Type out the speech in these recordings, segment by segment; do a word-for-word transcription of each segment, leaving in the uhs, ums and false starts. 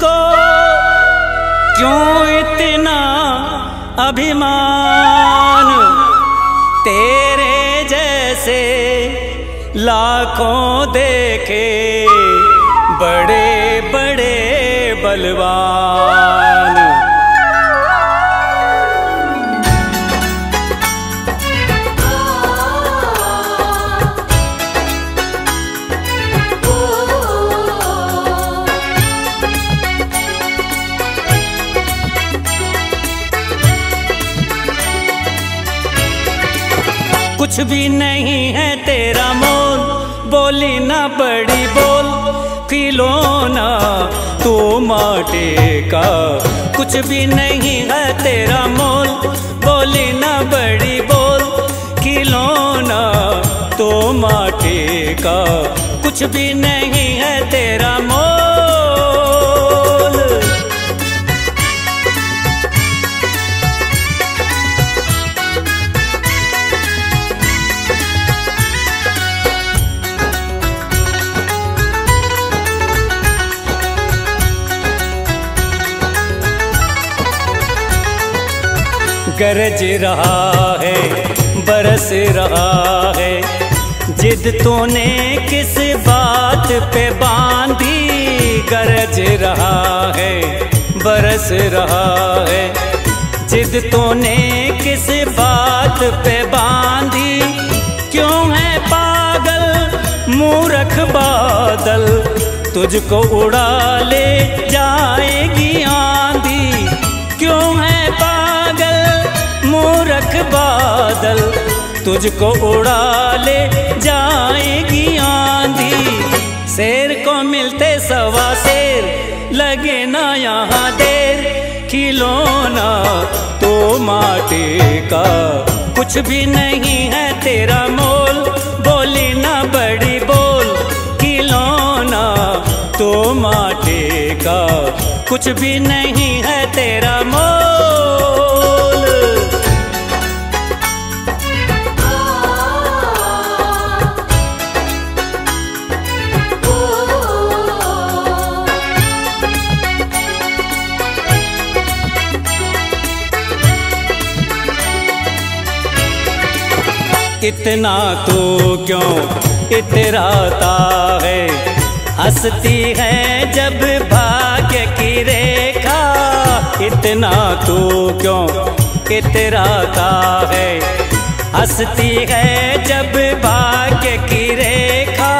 तुमको क्यों इतना अभिमान, तेरे जैसे लाखों देखे बड़े बड़े बलवान। कुछ भी नहीं है तेरा मोल, बोली ना बड़ी बोल खिलौना तू माटे का। कुछ भी नहीं है तेरा मोल, बोली ना बड़ी बोल खिलौना तू माटे का। कुछ भी नहीं है तेरा मोल, गरज रहा है बरस रहा है। जिद तूने किस बात पे बांधी, गरज रहा है बरस रहा है। जिद तूने किस बात पे बांधी, क्यों है पागल मूर्ख बादल, तुझको उड़ा ले जाएगी आंधी। क्यों है पागल मूर्ख बादल, तुझको उड़ा ले जाएगी आंधी। शेर को मिलते सवा शेर लगे ना यहाँ देर, खिलौना तो माटे का। कुछ भी नहीं है तेरा मोल, बोली ना बड़ी बोल खिलौना तो माटे का। कुछ भी नहीं है तेरा मोल। इतना तो क्यों इतराता है, हंसती है जब भाग्य की रेखा। इतना तो क्यों इतराता है, हंसती है जब भाग्य की रेखा।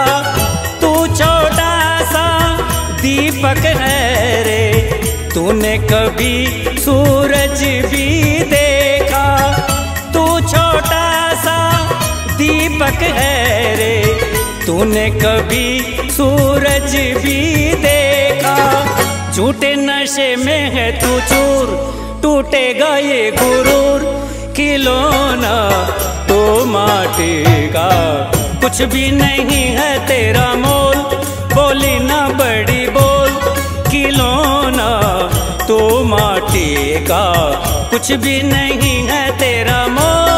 तू छोटा सा दीपक है रे, तूने कभी सूरज भी देखा। तू छोटा सा दीपक है रे, तूने कभी सूरज भी देखा। झूठे नशे में है तू चूर, टूटेगा ये गुरूर, खिलौना तो माटे का। कुछ भी नहीं है तेरा मोल, बोली ना बड़ी बोल खिलौना तो माटे का। कुछ भी नहीं है तेरा मोल।